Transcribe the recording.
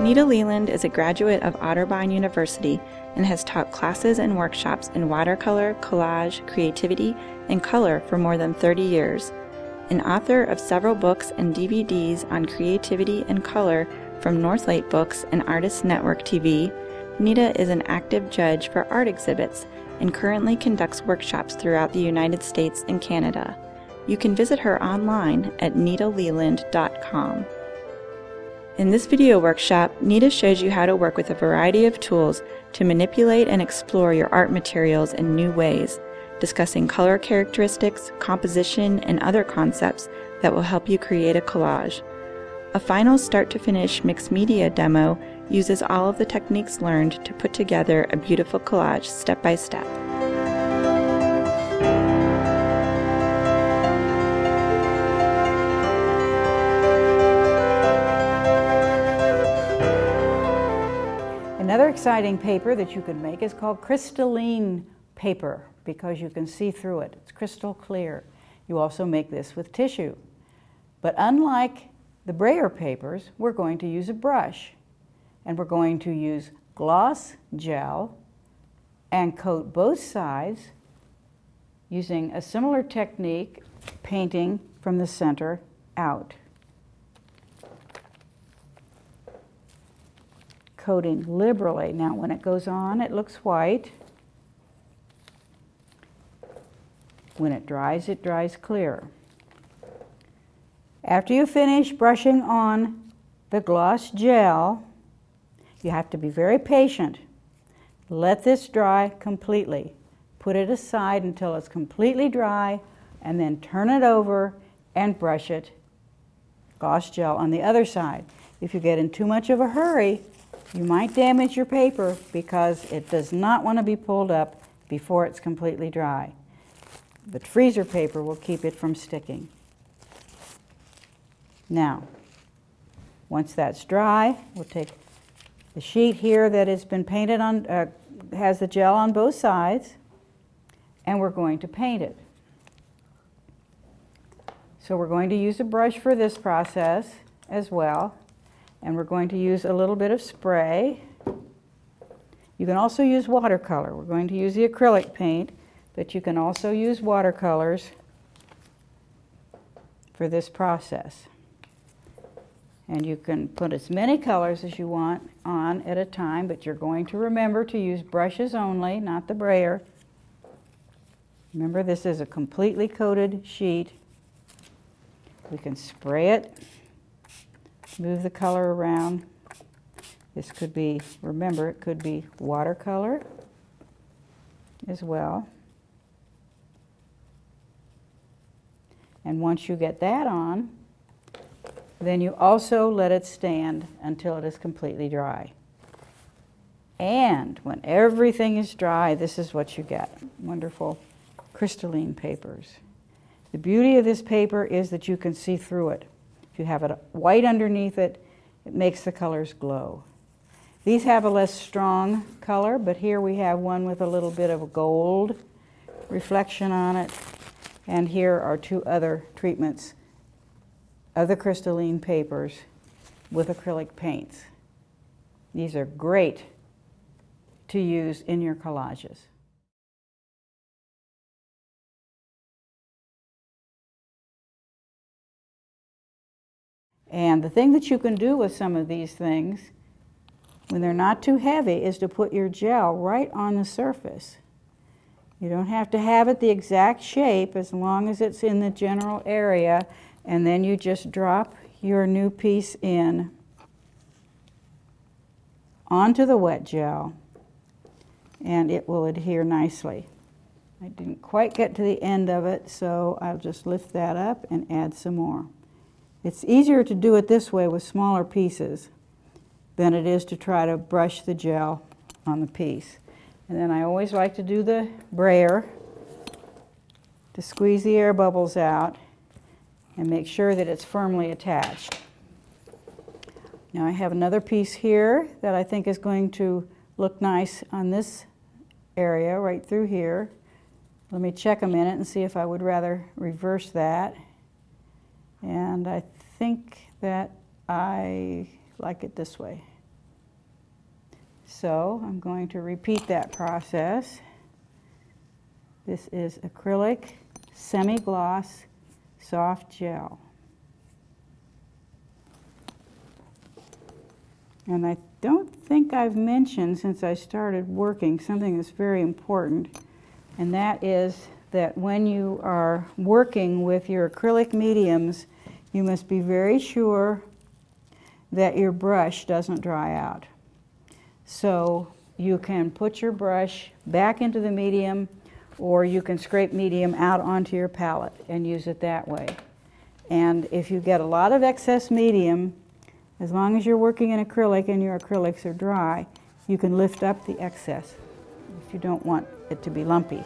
Nita Leland is a graduate of Otterbein University and has taught classes and workshops in watercolor, collage, creativity, and color for more than 30 years, an author of several books and DVDs on creativity and color from Northlight Books and Artists Network TV. Nita is an active judge for art exhibits and currently conducts workshops throughout the United States and Canada. You can visit her online at NitaLeland.com. In this video workshop, Nita shows you how to work with a variety of tools to manipulate and explore your art materials in new ways, discussing color characteristics, composition, and other concepts that will help you create a collage. A final start-to-finish mixed media demo uses all of the techniques learned to put together a beautiful collage step by step. Another exciting paper that you can make is called crystalline paper because you can see through it. It's crystal clear. You also make this with tissue. But unlike the brayer papers, we're going to use a brush. And we're going to use gloss gel and coat both sides using a similar technique, painting from the center out. Coating liberally. Now when it goes on, it looks white. When it dries clear. After you finish brushing on the gloss gel, you have to be very patient. Let this dry completely. Put it aside until it's completely dry and then turn it over and brush it. Gloss gel on the other side. If you get in too much of a hurry, you might damage your paper because it does not want to be pulled up before it's completely dry. But freezer paper will keep it from sticking. Now, once that's dry, we'll take the sheet here that has been painted on, has the gel on both sides, and we're going to paint it. So we're going to use a brush for this process as well. And we're going to use a little bit of spray. You can also use watercolor. We're going to use the acrylic paint, but you can also use watercolors for this process. And you can put as many colors as you want on at a time, but you're going to remember to use brushes only, not the brayer. Remember, this is a completely coated sheet. We can spray it. Move the color around. This could be, remember, it could be watercolor as well. And once you get that on, then you also let it stand until it is completely dry. And when everything is dry, this is what you get. Wonderful crystalline papers. The beauty of this paper is that you can see through it. If you have it white underneath it, it makes the colors glow. These have a less strong color, but here we have one with a little bit of a gold reflection on it. And here are two other treatments of the crystalline papers with acrylic paints. These are great to use in your collages. And the thing that you can do with some of these things, when they're not too heavy, is to put your gel right on the surface. You don't have to have it the exact shape as long as it's in the general area, and then you just drop your new piece in onto the wet gel, and it will adhere nicely. I didn't quite get to the end of it, so I'll just lift that up and add some more. It's easier to do it this way with smaller pieces than it is to try to brush the gel on the piece. And then I always like to do the brayer to squeeze the air bubbles out and make sure that it's firmly attached. Now I have another piece here that I think is going to look nice on this area right through here. Let me check a minute and see if I would rather reverse that. And I think that I like it this way. So I'm going to repeat that process. This is acrylic, semi-gloss, soft gel. And I don't think I've mentioned since I started working something that's very important, and that is that when you are working with your acrylic mediums, you must be very sure that your brush doesn't dry out. So you can put your brush back into the medium, or you can scrape medium out onto your palette and use it that way. And if you get a lot of excess medium, as long as you're working in acrylic and your acrylics are dry, you can lift up the excess if you don't want it to be lumpy.